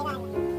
Bye.